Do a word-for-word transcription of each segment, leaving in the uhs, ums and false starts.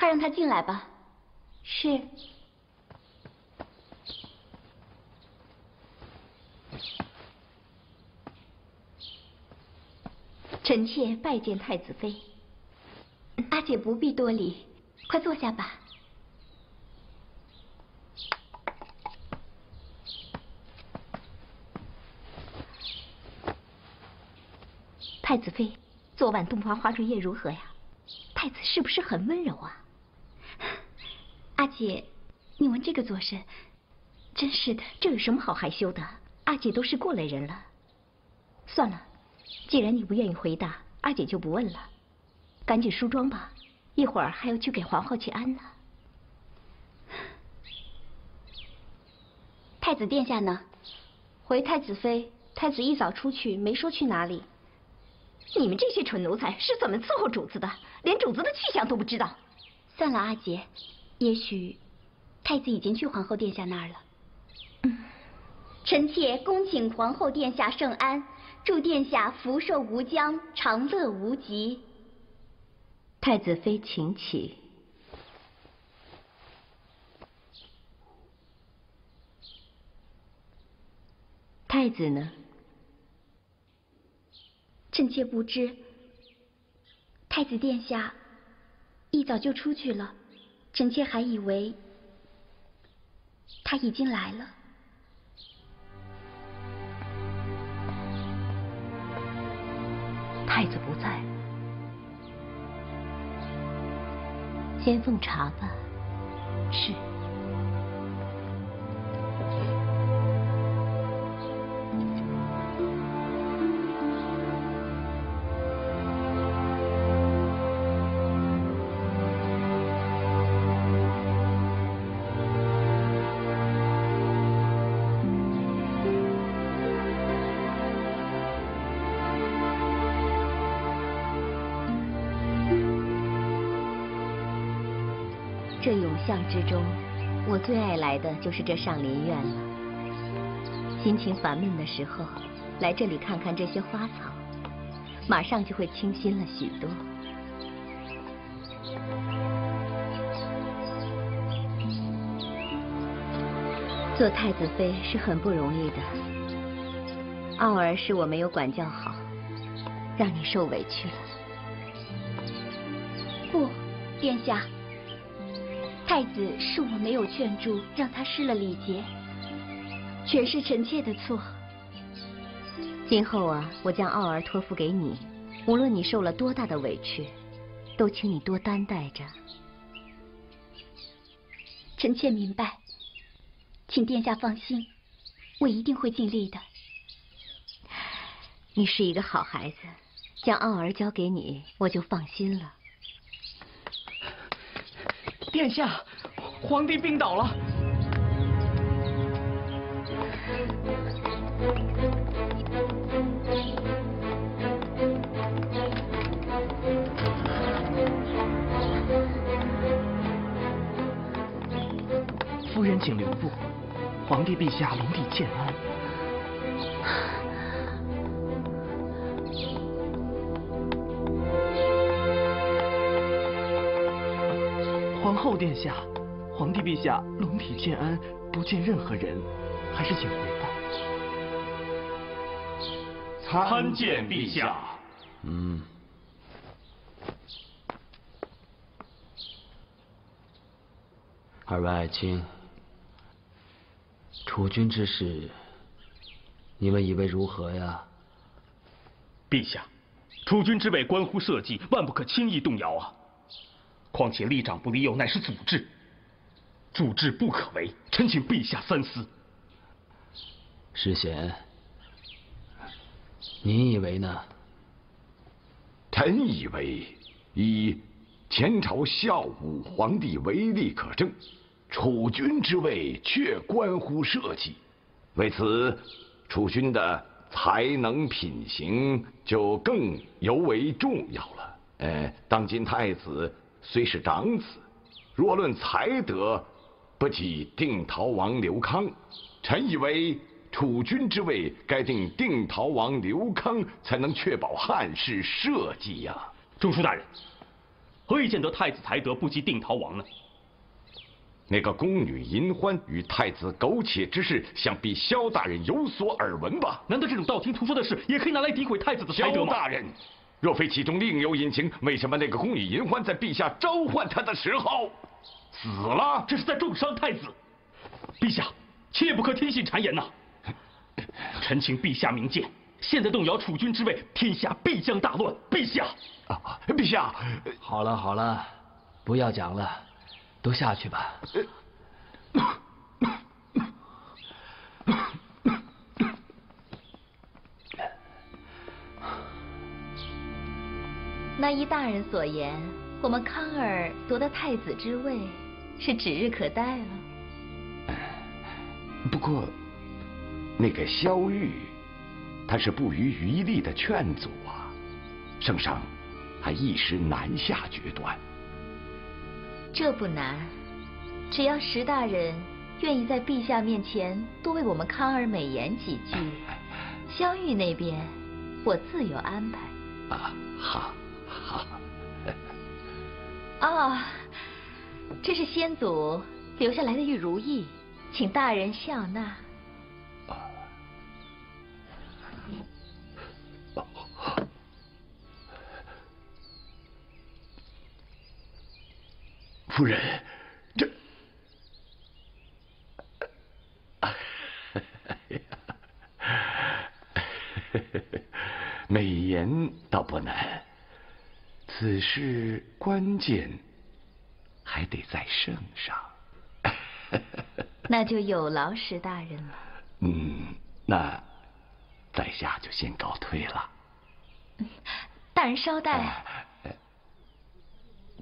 快让他进来吧。是。臣妾拜见太子妃。阿姐不必多礼，快坐下吧。 太子妃，昨晚洞房花烛夜如何呀？太子是不是很温柔啊？阿姐，你闻这个左身，真是的，这有什么好害羞的？阿姐都是过来人了。算了，既然你不愿意回答，阿姐就不问了。赶紧梳妆吧，一会儿还要去给皇后请安呢。太子殿下呢？回太子妃，太子一早出去，没说去哪里。 你们这些蠢奴才是怎么伺候主子的？连主子的去向都不知道。算了，阿姐，也许太子已经去皇后殿下那儿了。嗯，臣妾恭请皇后殿下圣安，祝殿下福寿无疆，长乐无极。太子妃，请起。太子呢？ 臣妾不知，太子殿下一早就出去了，臣妾还以为他已经来了。太子不在，先奉茶吧。是。 这涌巷之中，我最爱来的就是这上林苑了。心情烦闷的时候，来这里看看这些花草，马上就会清新了许多。做太子妃是很不容易的，傲儿是我没有管教好，让你受委屈了。不，殿下。 太子是我没有劝住，让他失了礼节，全是臣妾的错。今后啊，我将傲儿托付给你，无论你受了多大的委屈，都请你多担待着。臣妾明白，请殿下放心，我一定会尽力的。你是一个好孩子，将傲儿交给你，我就放心了。 殿下，皇帝病倒了。夫人请留步，皇帝陛下龙体健安。皇后殿下，皇帝陛下龙体健安，不见任何人，还是请回吧。参见陛下。嗯。二位爱卿，储君之事，你们以为如何呀？陛下，储君之位关乎社稷，万不可轻易动摇啊。 况且立长不立幼乃是祖制，主制不可为。臣请陛下三思。世贤，您以为呢？臣以为，以前朝孝武皇帝为例可证，储君之位却关乎社稷，为此，储君的才能品行就更尤为重要了。呃，当今太子。 虽是长子，若论才德，不及定陶王刘康。臣以为，储君之位该定定陶王刘康，才能确保汉室社稷呀。中书大人，何以见得太子才德不及定陶王呢？那个宫女银欢与太子苟且之事，想必萧大人有所耳闻吧？难道这种道听途说的事也可以拿来诋毁太子的才德吗？萧大人，若非其中另有隐情，为什么那个宫女银欢在陛下召唤她的时候死了？这是在重伤太子。陛下，切不可听信谗言呐、啊！臣请陛下明鉴。 现在动摇储君之位，天下必将大乱。陛下，啊，陛下，好了好了，不要讲了，都下去吧。那依大人所言，我们康儿夺得太子之位，是指日可待了。不过，那个萧玉。 他是不遗余力的劝阻啊，圣上还一时难下决断。这不难，只要石大人愿意在陛下面前多为我们康儿美言几句，萧玉那边我自有安排。啊，好，好。哦，这是先祖留下来的玉如意，请大人笑纳。 夫人，这……美言倒不难，此事关键还得在圣上。那就有劳石大人了。嗯，那在下就先告退了。大人稍待。啊呃、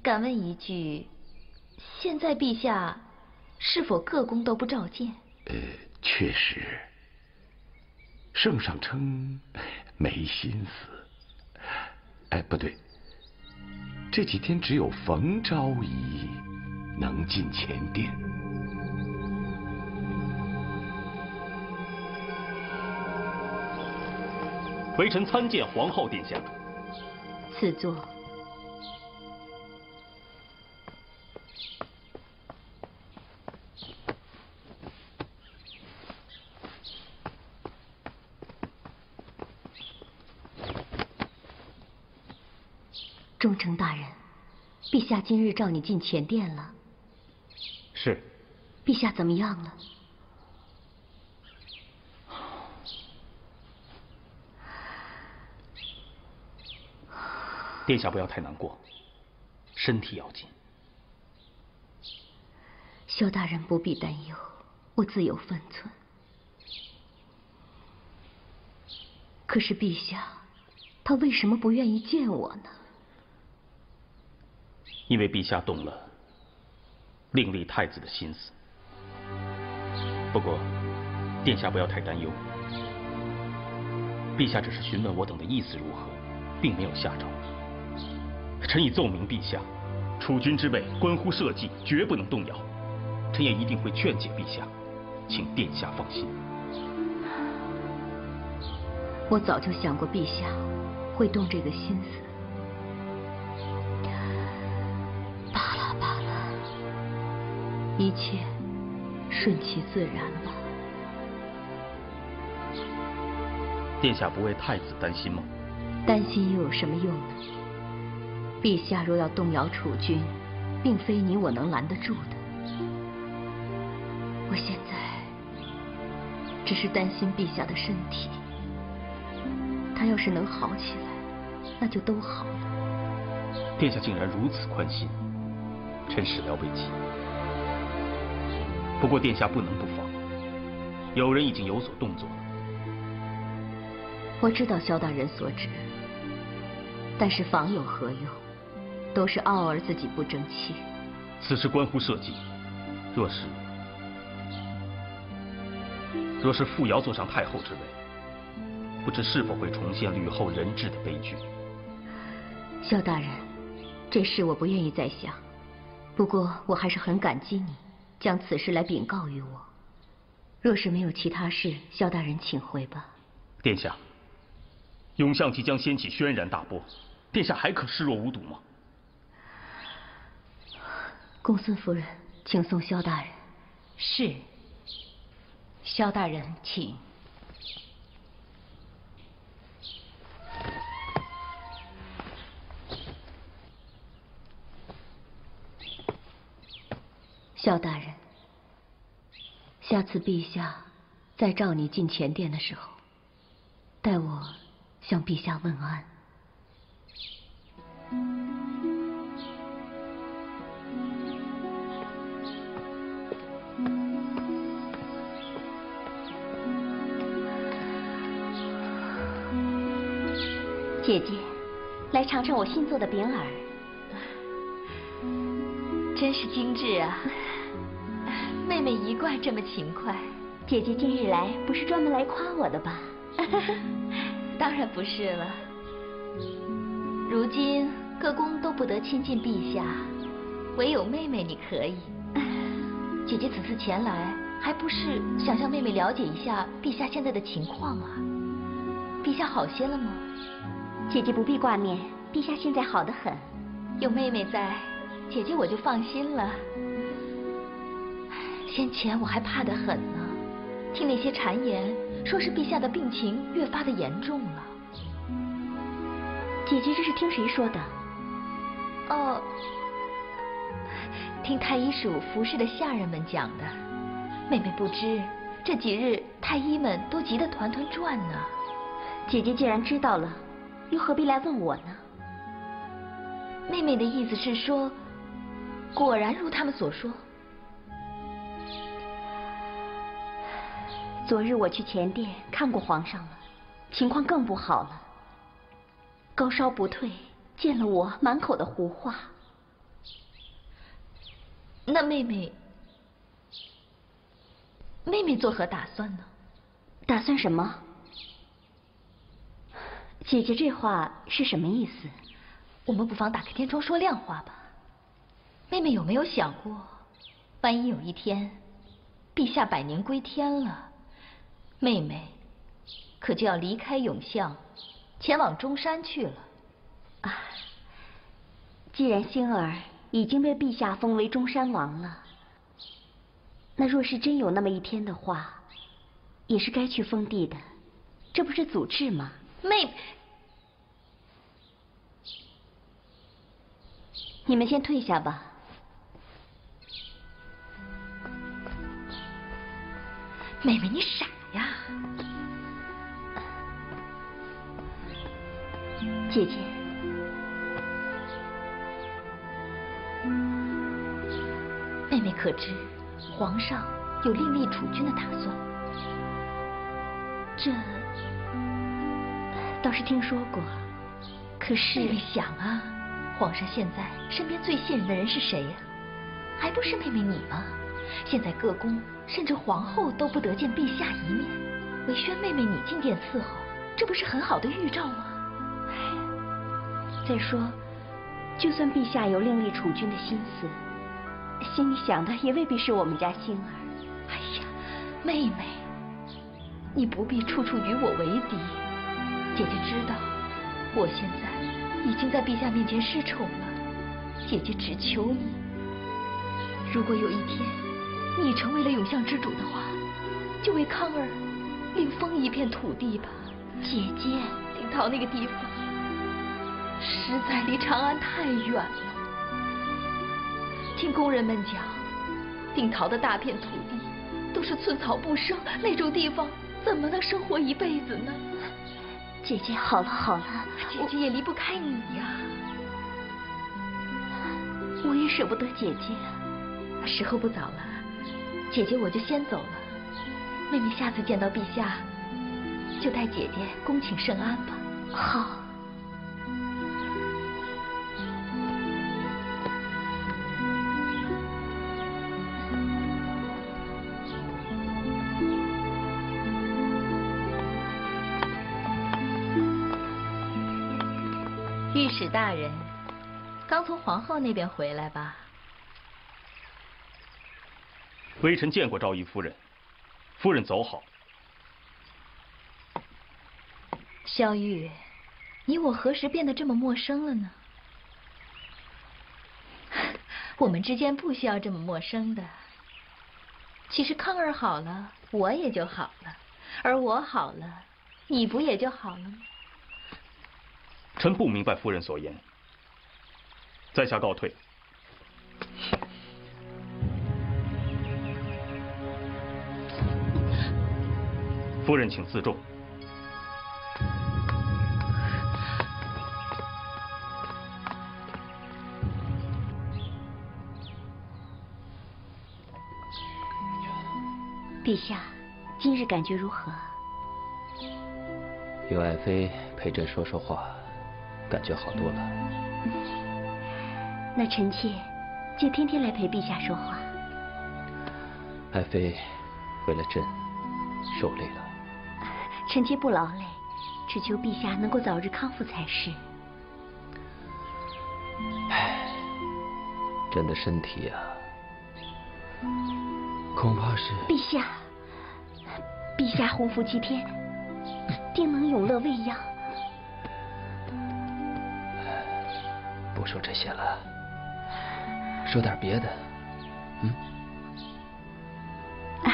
敢问一句？ 现在陛下是否各宫都不召见？呃，确实，圣上称没心思。哎，不对，这几天只有冯昭仪能进前殿。微臣参见皇后殿下。赐座。 忠诚大人，陛下今日召你进前殿了。是。陛下怎么样了？殿下不要太难过，身体要紧。萧大人不必担忧，我自有分寸。可是陛下，他为什么不愿意见我呢？ 因为陛下动了另立太子的心思，不过殿下不要太担忧，陛下只是询问我等的意思如何，并没有下诏。臣已奏明陛下，储君之位关乎社稷，绝不能动摇。臣也一定会劝解陛下，请殿下放心。我早就想过陛下会动这个心思。 一切顺其自然吧。殿下不为太子担心吗？担心又有什么用呢？陛下若要动摇储君，并非你我能拦得住的。我现在只是担心陛下的身体，他要是能好起来，那就都好了。殿下竟然如此宽心，臣始料未及。 不过殿下不能不防，有人已经有所动作了。我知道萧大人所指，但是防有何用？都是傲儿自己不争气。此事关乎社稷，若是若是傅瑶坐上太后之位，不知是否会重现吕后人质的悲剧。萧大人，这事我不愿意再想，不过我还是很感激你。 将此事来禀告于我，若是没有其他事，萧大人请回吧。殿下，永巷即将掀起轩然大波，殿下还可视若无睹吗？公孙夫人，请送萧大人。是。萧大人，请。 萧大人，下次陛下再召你进前殿的时候，代我向陛下问安。姐姐，来尝尝我新做的饼饵。 真是精致啊！妹妹一贯这么勤快。姐姐近日来不是专门来夸我的吧？当然不是了。如今各宫都不得亲近陛下，唯有妹妹你可以。姐姐此次前来，还不是想向妹妹了解一下陛下现在的情况啊？陛下好些了吗？姐姐不必挂念，陛下现在好得很。有妹妹在。 姐姐，我就放心了。先前我还怕得很呢，听那些谗言，说是陛下的病情越发的严重了。姐姐这是听谁说的？哦，听太医署服侍的下人们讲的。妹妹不知，这几日太医们都急得团团转呢。姐姐既然知道了，又何必来问我呢？妹妹的意思是说。 果然如他们所说。昨日我去前殿看过皇上了，情况更不好了，高烧不退，见了我满口的胡话。那妹妹，妹妹作何打算呢？打算什么？姐姐这话是什么意思？我们不妨打开天窗说亮话吧。 妹妹有没有想过，万一有一天，陛下百年归天了，妹妹可就要离开永巷，前往中山去了。啊，既然星儿已经被陛下封为中山王了，那若是真有那么一天的话，也是该去封地的，这不是祖制吗？妹妹。 你们先退下吧。 妹妹，你傻呀！姐姐，妹妹可知皇上有另立储君的打算？这倒是听说过，可是妹妹想啊，皇上现在身边最信任的人是谁呀？还不是妹妹你吗？ 现在各宫甚至皇后都不得见陛下一面，韦萱妹妹你进殿伺候，这不是很好的预兆吗？哎，再说，就算陛下有另立储君的心思，心里想的也未必是我们家星儿。哎呀，妹妹，你不必处处与我为敌。姐姐知道，我现在已经在陛下面前失宠了，姐姐只求你，如果有一天。 你成为了永巷之主的话，就为康儿另封一片土地吧。姐姐，临洮那个地方实在离长安太远了。听工人们讲，临洮的大片土地都是寸草不生，那种地方怎么能生活一辈子呢？姐姐，好了好了，姐姐也离不开你呀。我也舍不得姐姐。时候不早了。 姐姐，我就先走了。妹妹，下次见到陛下，就带姐姐恭请圣安吧。好。御史大人，刚从皇后那边回来吧？ 微臣见过昭仪夫人，夫人走好。萧玉，你我何时变得这么陌生了呢？我们之间不需要这么陌生的。其实康儿好了，我也就好了；而我好了，你不也就好了吗？臣不明白夫人所言，在下告退。 夫人，请自重。陛下，今日感觉如何？有爱妃陪朕说说话，感觉好多了。嗯、那臣妾就天天来陪陛下说话。爱妃为了朕受累了。 臣妾不劳累，只求陛下能够早日康复才是。唉，朕的身体啊，恐怕是……陛下，陛下洪福齐天，定能永乐未央。不说这些了，说点别的，嗯？啊，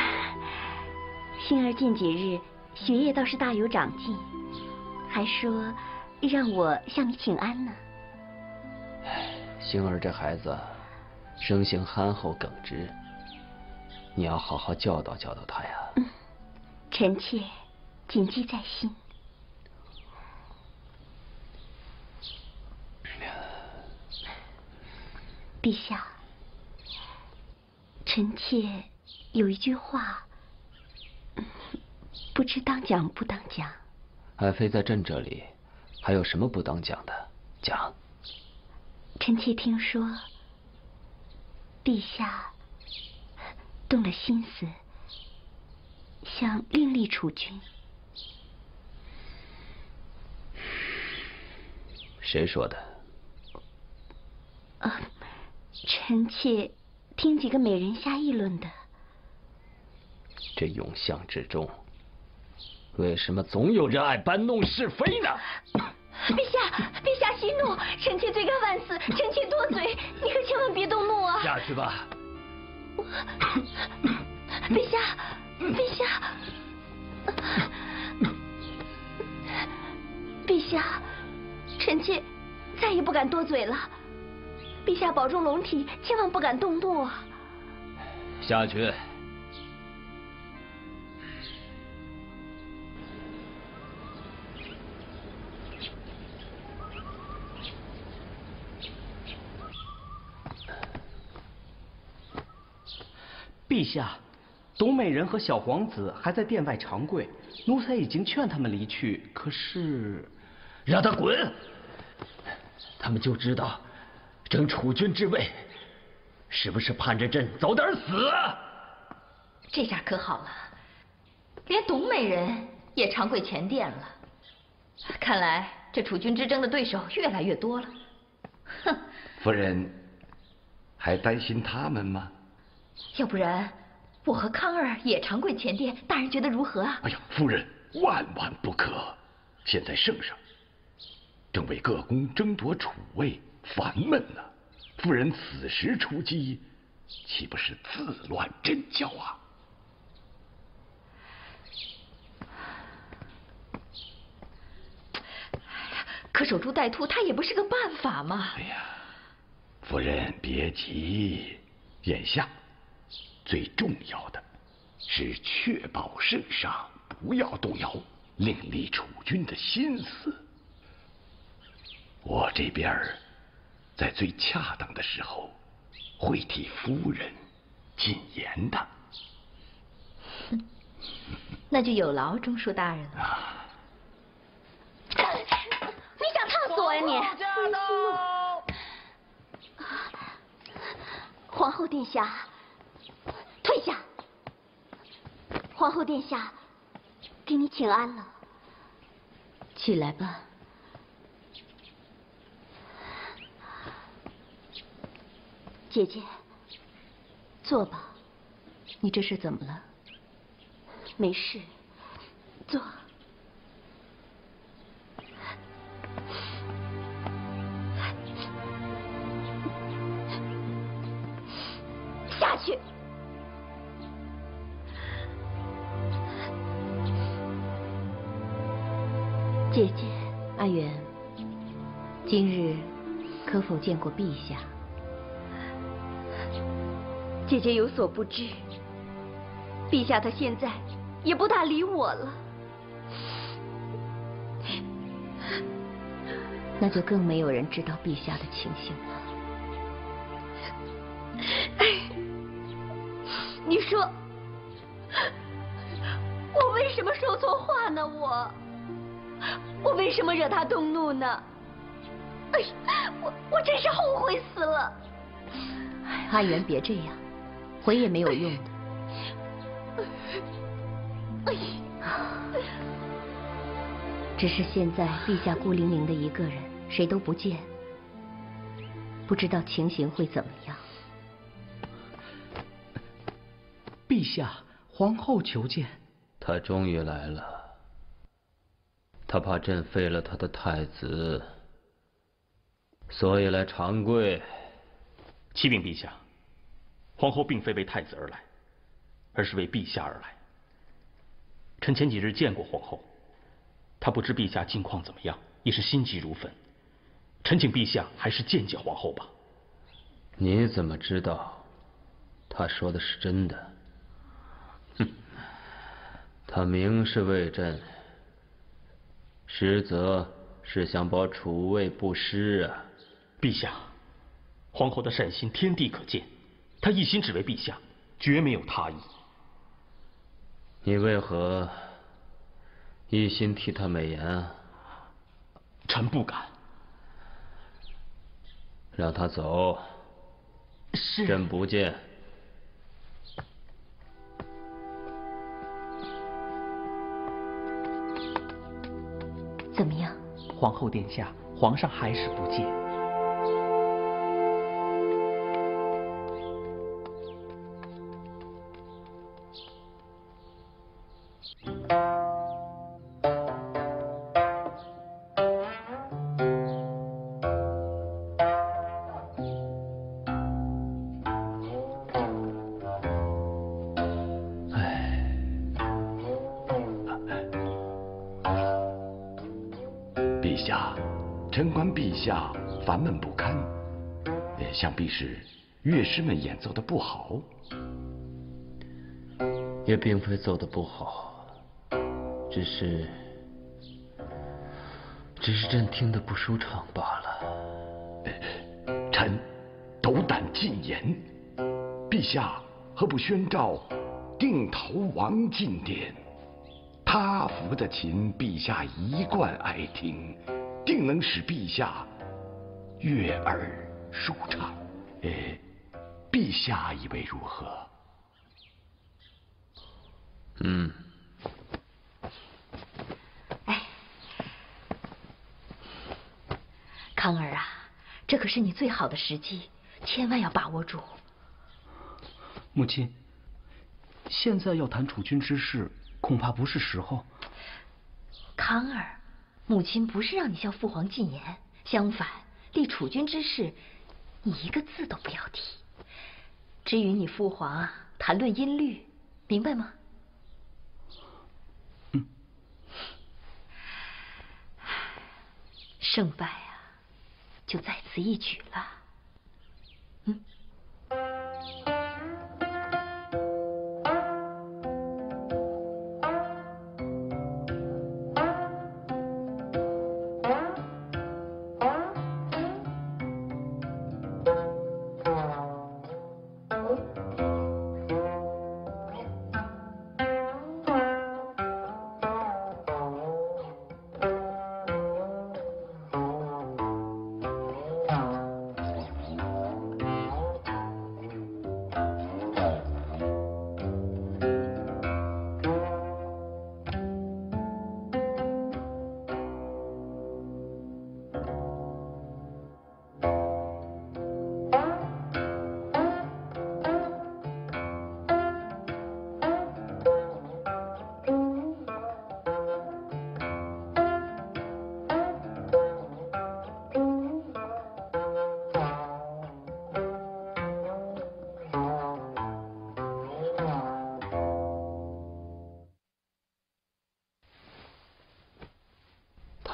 星儿近几日 学业倒是大有长进，还说让我向你请安呢。星儿这孩子生性憨厚耿直，你要好好教导教导他呀。嗯，臣妾谨记在心。陛下，臣妾有一句话， 不知当讲不当讲？爱妃在朕这里，还有什么不当讲的？讲。臣妾听说，陛下动了心思，想另立储君。谁说的？啊，臣妾听几个美人瞎议论的。这永巷之中， 为什么总有人爱搬弄是非呢？陛下，陛下息怒，臣妾罪该万死，臣妾多嘴，你可千万别动怒啊！下去吧。陛下，陛下，陛下，臣妾再也不敢多嘴了。陛下保重龙体，千万不敢动怒啊！下去。 陛下，董美人和小皇子还在殿外长跪，奴才已经劝他们离去，可是让他滚！他们就知道争储君之位，是不是盼着朕早点死？这下可好了，连董美人也长跪前殿了。看来这储君之争的对手越来越多了。哼！夫人还担心他们吗？ 要不然，我和康儿也长跪前殿，大人觉得如何啊？哎呀，夫人万万不可！现在圣上正为各宫争夺储位，烦闷呢、啊。夫人此时出击，岂不是自乱阵脚啊？可守株待兔，它也不是个办法嘛。哎呀，夫人别急，眼下 最重要的是确保圣上不要动摇另立储君的心思。我这边在最恰当的时候会替夫人进言的。那就有劳中书大人了。啊、你想烫死我呀你！皇后殿下， 退下，皇后殿下，给你请安了。起来吧。姐姐，坐吧。你这是怎么了？没事，坐。去。姐姐，阿元，今日可否见过陛下？姐姐有所不知，陛下他现在也不大理我了，那就更没有人知道陛下的情形了。 你说我为什么说错话呢？我我为什么惹他动怒呢？哎，我我真是后悔死了。阿元，别这样，悔也没有用的。哎，只是现在陛下孤零零的一个人，谁都不见，不知道情形会怎么样。 陛下，皇后求见。她终于来了。她怕朕废了她的太子，所以来长跪。启禀陛下，皇后并非为太子而来，而是为陛下而来。臣前几日见过皇后，她不知陛下近况怎么样，也是心急如焚。臣请陛下还是见见皇后吧。你怎么知道她说的是真的？ 哼，他明是为朕，实则是想保储位不失啊！陛下，皇后的善心天地可见，她一心只为陛下，绝没有他意。你为何一心替她美言啊？臣不敢。让她走。是。朕不见。 怎么样，皇后殿下，皇上还是不见。想必是乐师们演奏的不好，也并非奏的不好，只是，只是朕听得不舒畅罢了。臣斗胆进言，陛下何不宣召定陶王进殿？他拂的琴，陛下一贯爱听，定能使陛下悦耳。 舒畅，呃，陛下以为如何？嗯。哎，康儿啊，这可是你最好的时机，千万要把握住。母亲，现在要谈储君之事，恐怕不是时候。康儿，母亲不是让你向父皇进言，相反，立储君之事。 你一个字都不要提，只与你父皇啊谈论音律，明白吗？嗯。胜败啊，就在此一举了。嗯。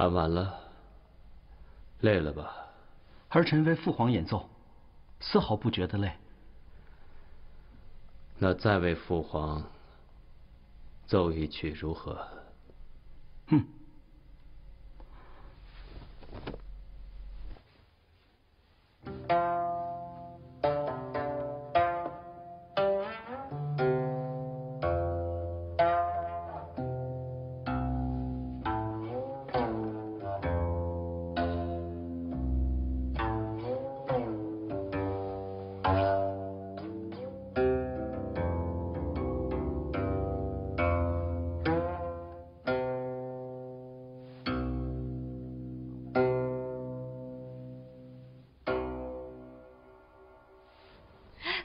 弹完了，累了吧？儿臣为父皇演奏，丝毫不觉得累。那再为父皇奏一曲如何？哼。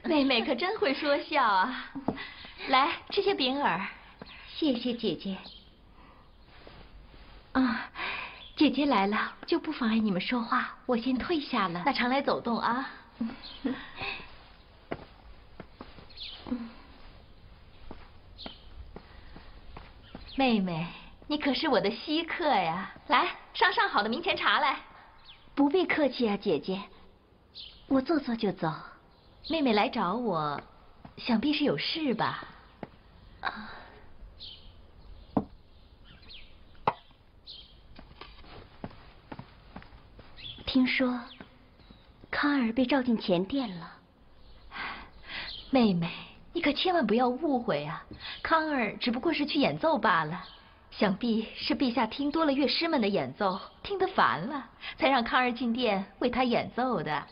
妹妹可真会说笑啊！来，吃些饼饵。谢谢姐姐。啊，姐姐来了就不妨碍你们说话，我先退下了。那常来走动啊。妹妹，你可是我的稀客呀！来，上上好的明前茶来。不必客气啊，姐姐。我坐坐就走。 妹妹来找我，想必是有事吧？啊！听说康儿被召进前殿了。妹妹，你可千万不要误会啊！康儿只不过是去演奏罢了，想必是陛下听多了乐师们的演奏，听得烦了，才让康儿进殿为他演奏的。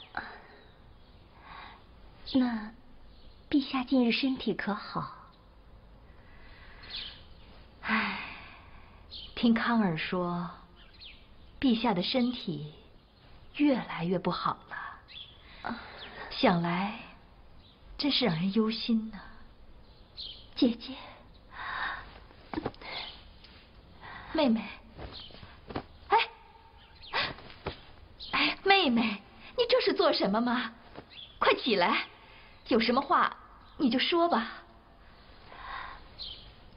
那，陛下近日身体可好？唉，听康儿说，陛下的身体越来越不好了，啊、想来真是让人忧心呢、啊。姐姐，妹妹，哎，哎，妹妹，你这是做什么嘛？快起来！ 有什么话你就说吧，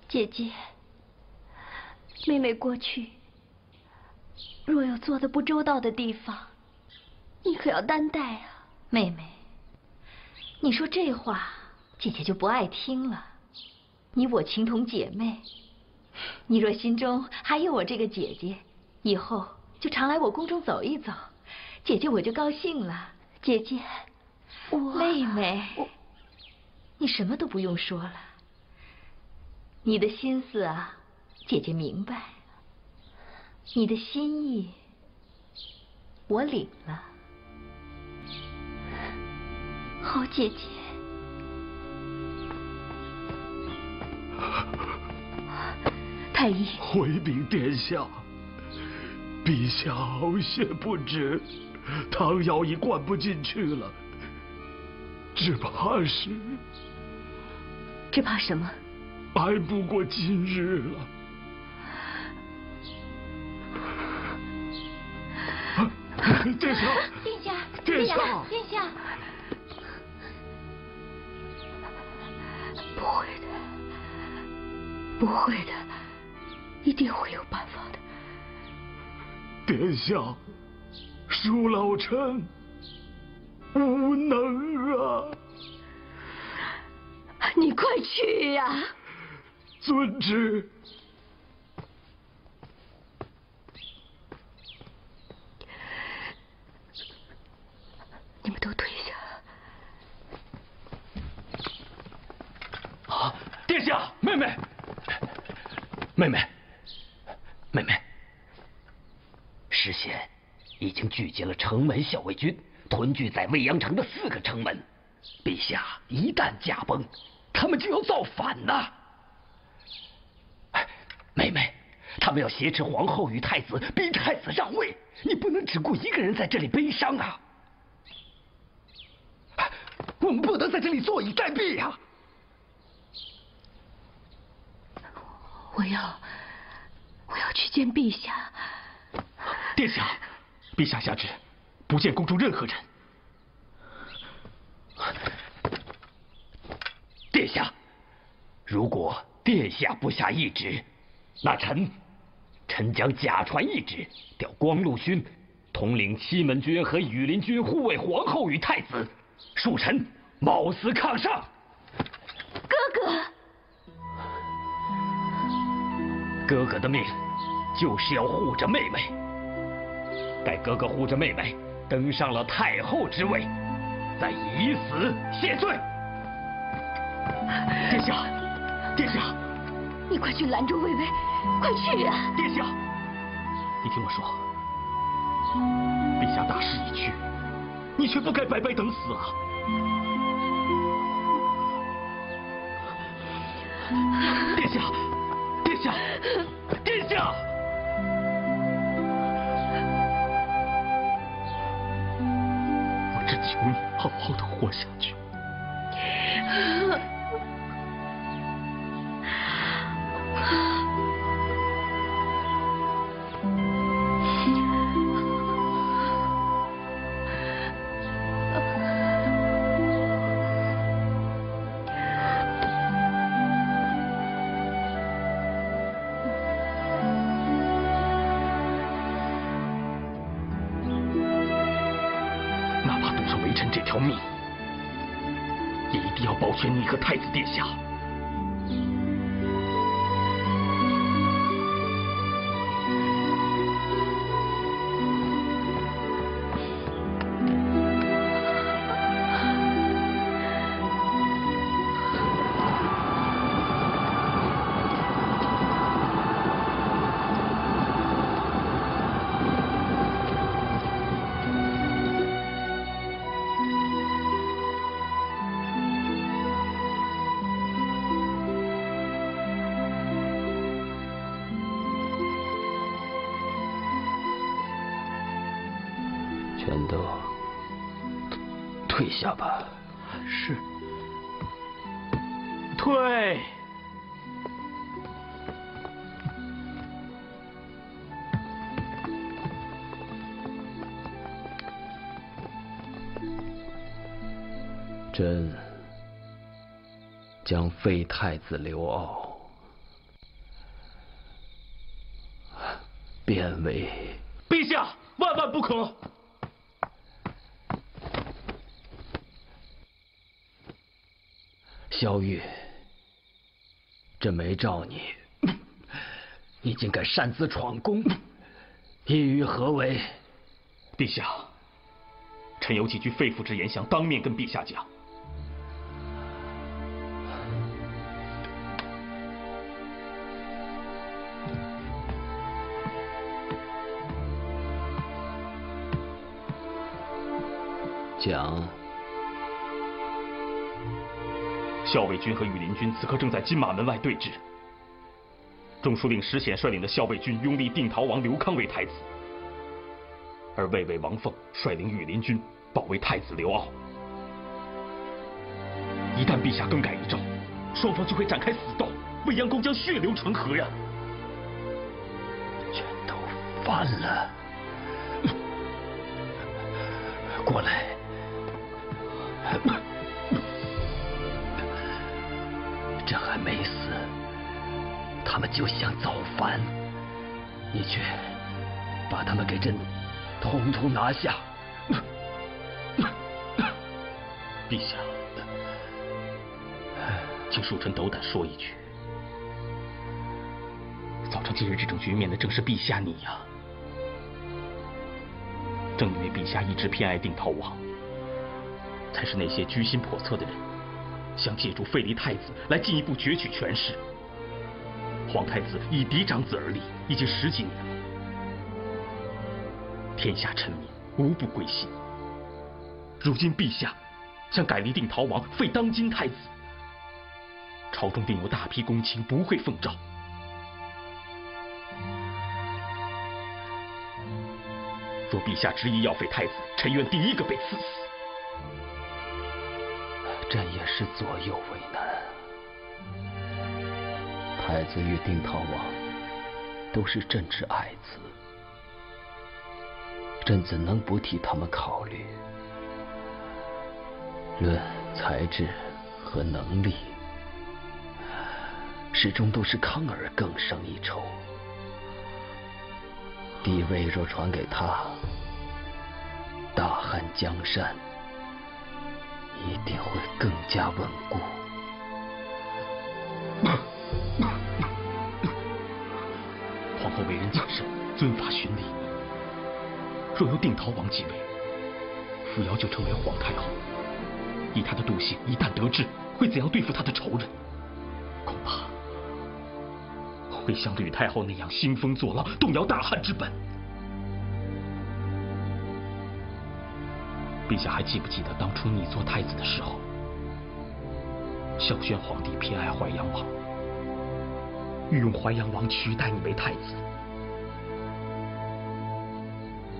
姐姐。妹妹过去若有做的不周到的地方，你可要担待啊。妹妹，你说这话，姐姐就不爱听了。你我情同姐妹，你若心中还有我这个姐姐，以后就常来我宫中走一走，姐姐我就高兴了。姐姐。 我妹妹，你什么都不用说了，你的心思啊，姐姐明白，你的心意，我领了。好姐姐，太医，回禀殿下，陛下呕血不止，汤药已灌不进去了。 只怕是，只怕什么？挨不过今日了。殿下，殿下，殿下，殿下！不会的，不会的，一定会有办法的。殿下，恕老臣。 无能啊！你快去呀、啊！遵旨。你们都退下。啊！殿下，妹妹，妹妹，妹妹，石显已经聚集了城门校尉军。 屯聚在未央城的四个城门，陛下一旦驾崩，他们就要造反呐！妹妹，他们要挟持皇后与太子，逼太子让位，你不能只顾一个人在这里悲伤啊！我们不能在这里坐以待毙啊！我要，我要去见陛下。殿下，陛下下旨。 不见宫中任何人，殿下，如果殿下不下懿旨，那臣臣将假传懿旨，调光禄勋统领西门军和羽林军护卫皇后与太子，恕臣冒死抗上。哥哥，哥哥的命就是要护着妹妹。待哥哥护着妹妹登上了太后之位，再以死谢罪。殿下，殿下，你快去拦住魏巍，快去啊！殿下，你听我说。 陛下大势已去，你却不该白白等死啊！殿下，殿下，殿下！我只求你好好的活下去。下吧，是退。朕将废太子刘骜，贬为陛下，万万不可。 萧玉，朕没召你，你竟敢擅自闯宫，意欲何为？陛下，臣有几句肺腑之言，想当面跟陛下讲。讲。 校尉军和羽林军此刻正在金马门外对峙。中书令石显率领的校尉军拥立定陶王刘康为太子，而魏魏王凤率领羽林军保卫太子刘骜。一旦陛下更改遗诏，双方就会展开死斗，未央宫将血流成河呀！全都翻了，过来。 朕还没死，他们就想造反，你去把他们给朕统统拿下。陛下，请恕臣斗胆说一句，造成今日这种局面的正是陛下你呀、啊。正因为陛下一直偏爱定陶王，才是那些居心叵测的人。 想借助废立太子来进一步攫取权势。皇太子以嫡长子而立，已经十几年了，天下臣民无不归心。如今陛下想改立定陶王，废当今太子，朝中定有大批公卿不会奉诏。若陛下执意要废太子，臣愿第一个被赐死。 朕也是左右为难，太子与定陶王都是朕之爱子，朕怎能不替他们考虑？论才智和能力，始终都是康儿更胜一筹。地位若传给他，大汉江山一定会更加稳固。皇后为人谨慎，尊法循礼。若由定陶王继位，扶摇就成为皇太后。以她的妒性，一旦得志，会怎样对付她的仇人？恐怕会像吕太后那样兴风作浪，动摇大汉之本。陛下还记不记得当初你做太子的时候，孝宣皇帝偏爱淮阳王，欲用淮阳王取代你为太子。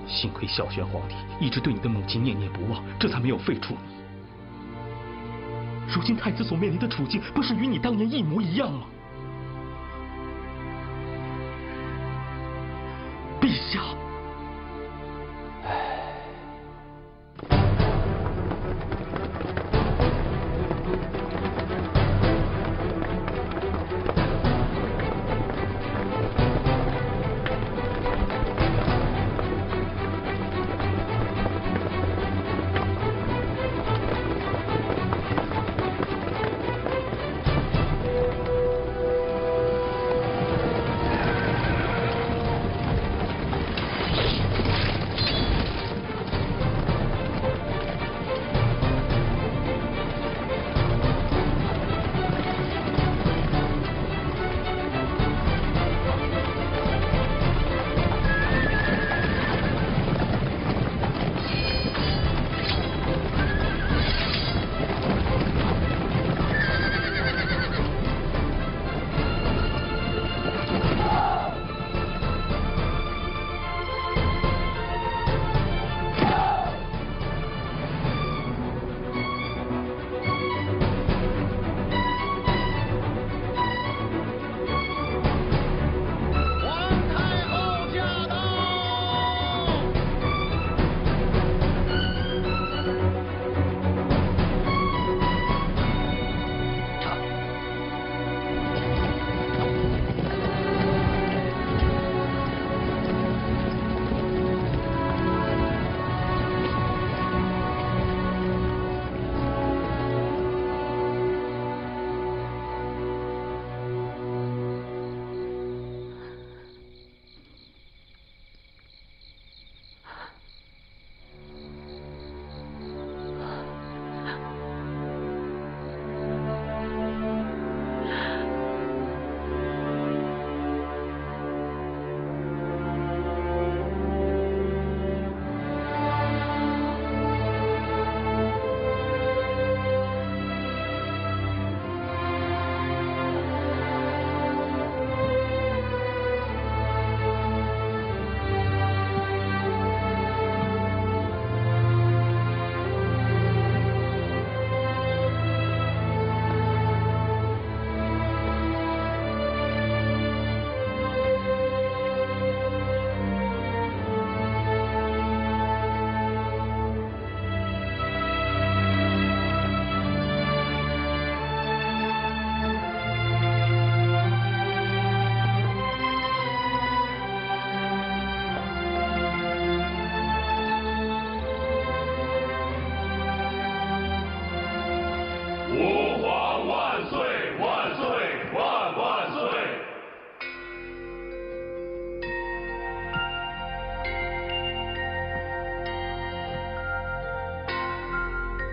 幸亏孝宣皇帝一直对你的母亲念念不忘，这才没有废黜你。如今太子所面临的处境，不是与你当年一模一样吗？陛下。唉。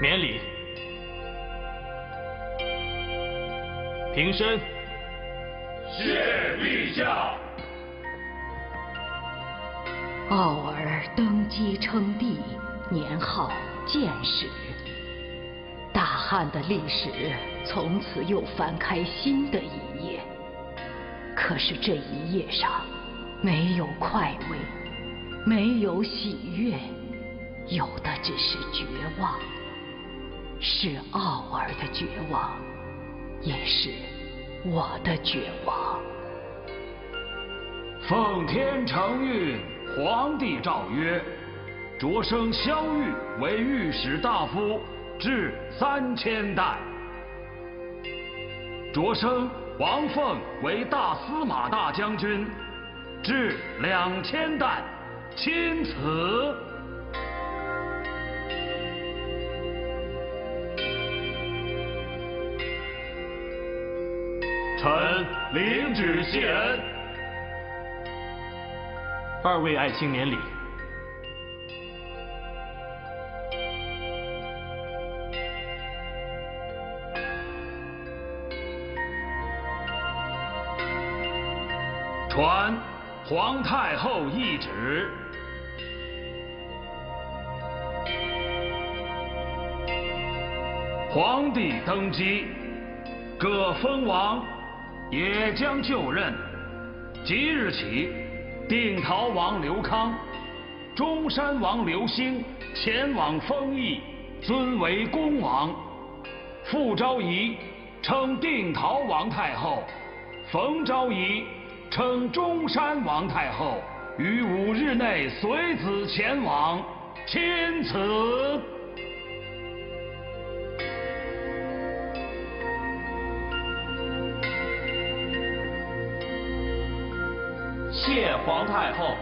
免礼，平身。谢陛下。傲儿登基称帝，年号建始，大汉的历史从此又翻开新的一页。可是这一页上，没有快慰，没有喜悦，有的只是绝望。 是傲儿的绝望，也是我的绝望。奉天承运，皇帝诏曰：擢升萧玉为御史大夫，至三千代；擢升王凤为大司马大将军，掷两千担，钦此。 臣领旨谢恩。二位爱卿免礼。传皇太后懿旨，皇帝登基，各封王 也将就任，即日起，定陶王刘康、中山王刘兴前往丰邑，尊为恭王。傅昭仪称定陶王太后，冯昭仪称中山王太后，于五日内随子前往，钦此。 谢皇太后。